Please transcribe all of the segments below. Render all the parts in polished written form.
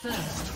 First,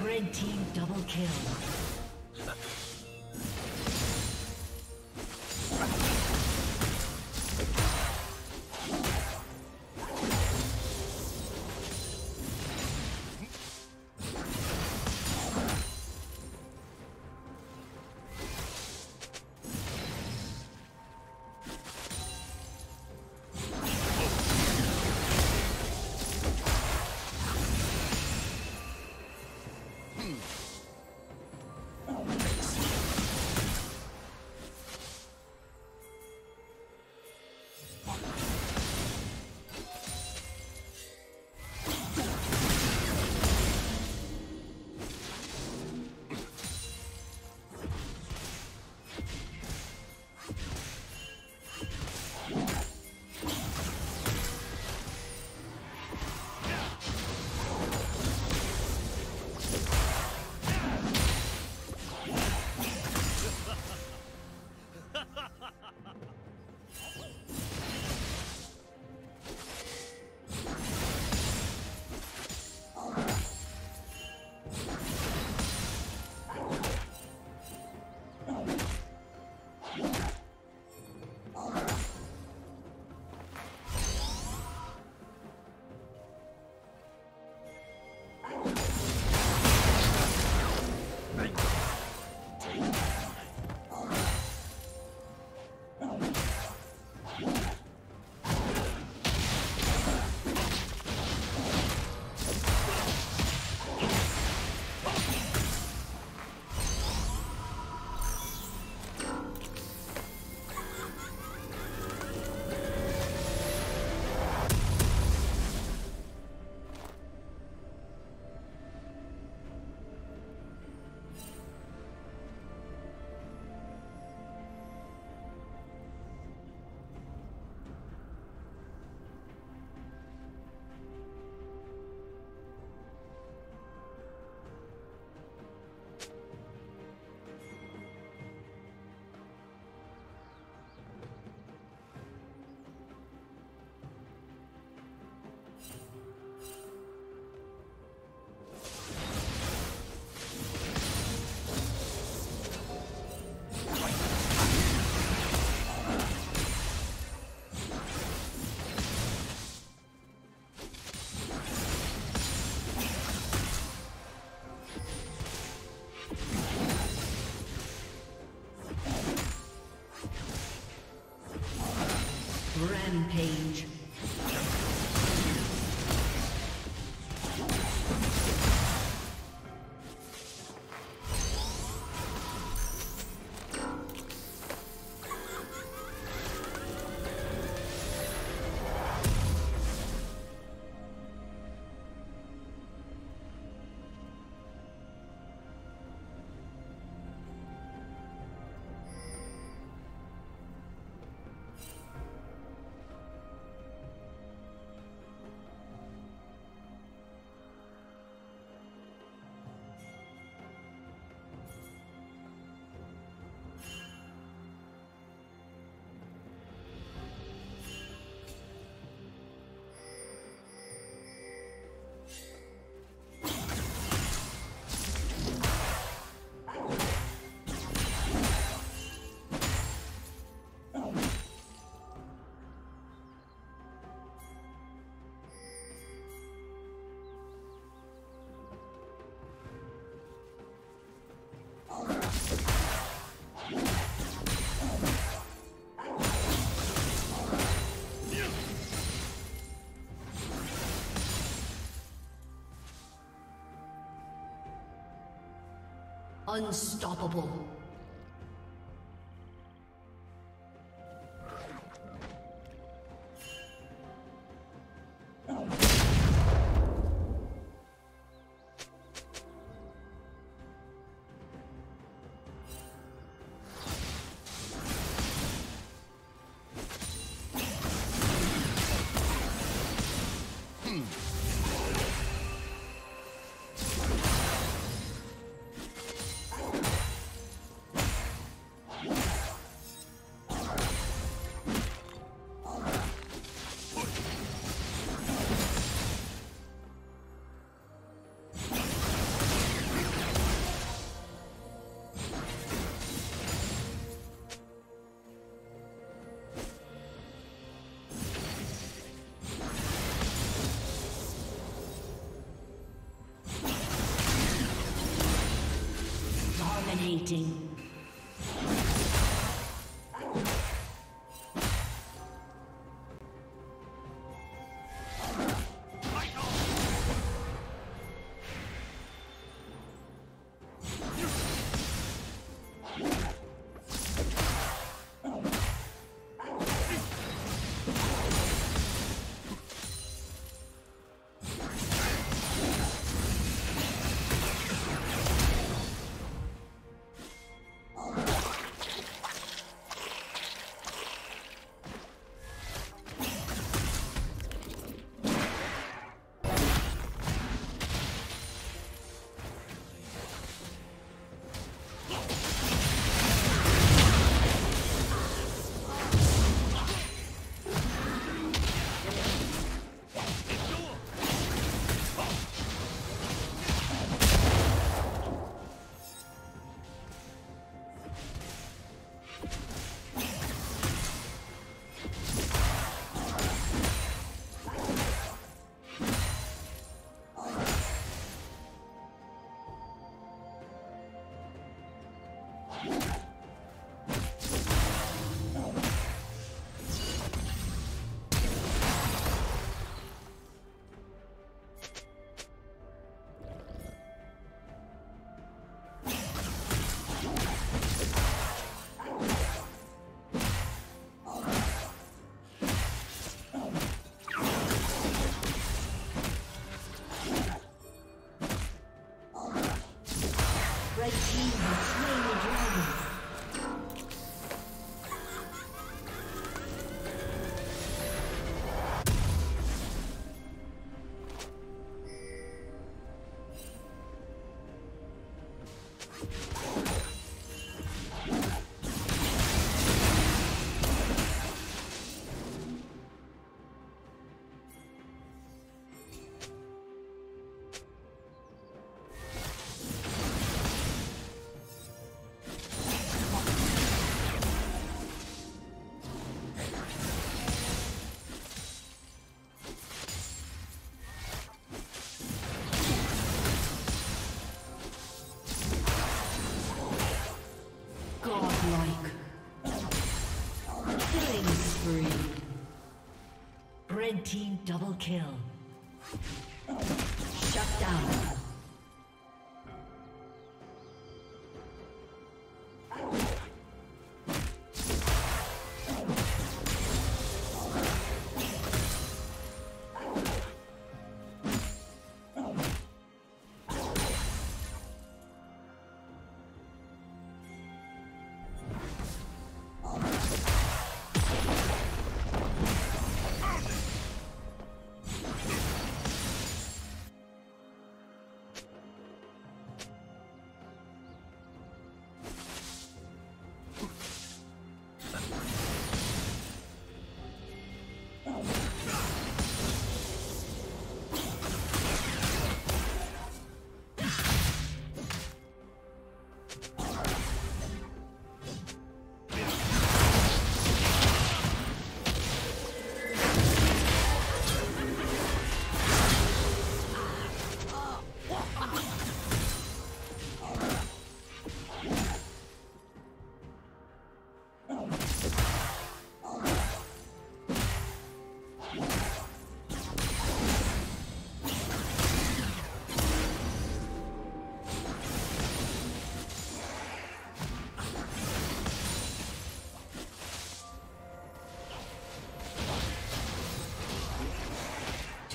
red team double kill. Rampage. Unstoppable. Dominating. Team double kill. Shut down.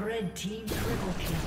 Red team triple kill.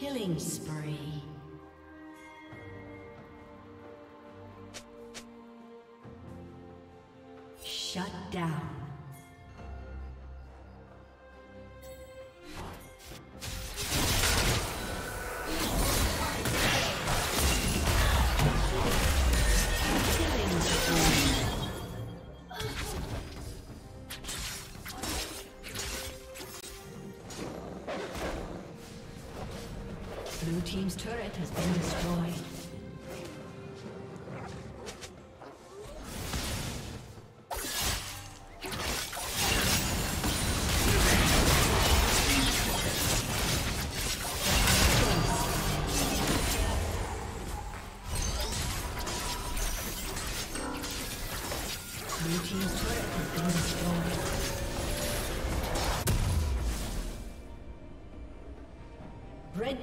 Killing spree. Shut down. Blue team's turret has been destroyed. Blue team's turret has been destroyed. Red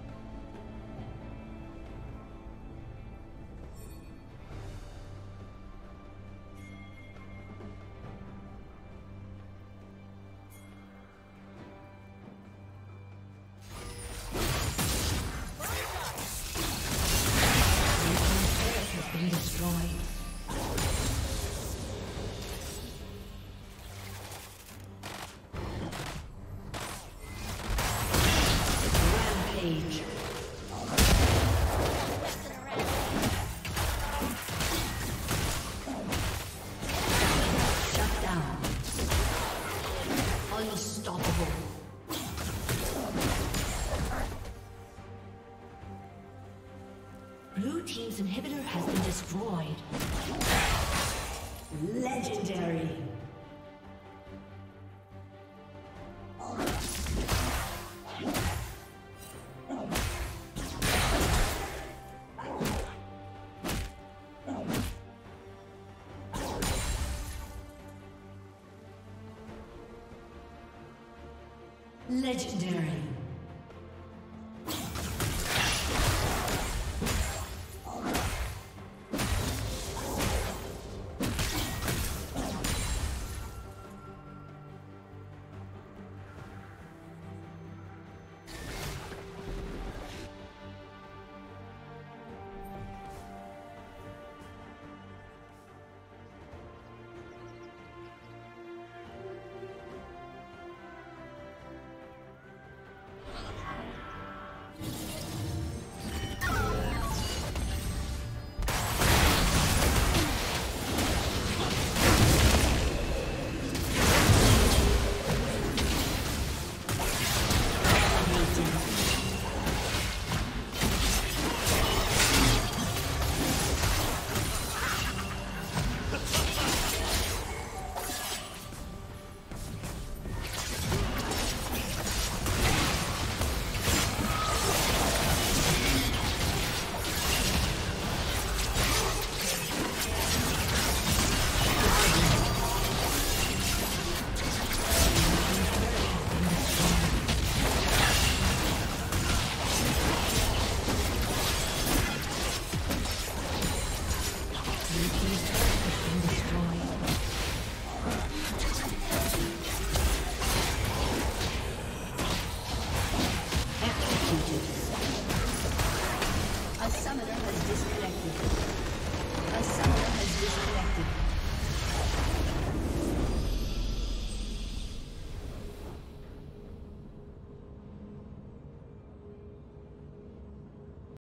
Blue team's inhibitor has been destroyed. Legendary. Legendary.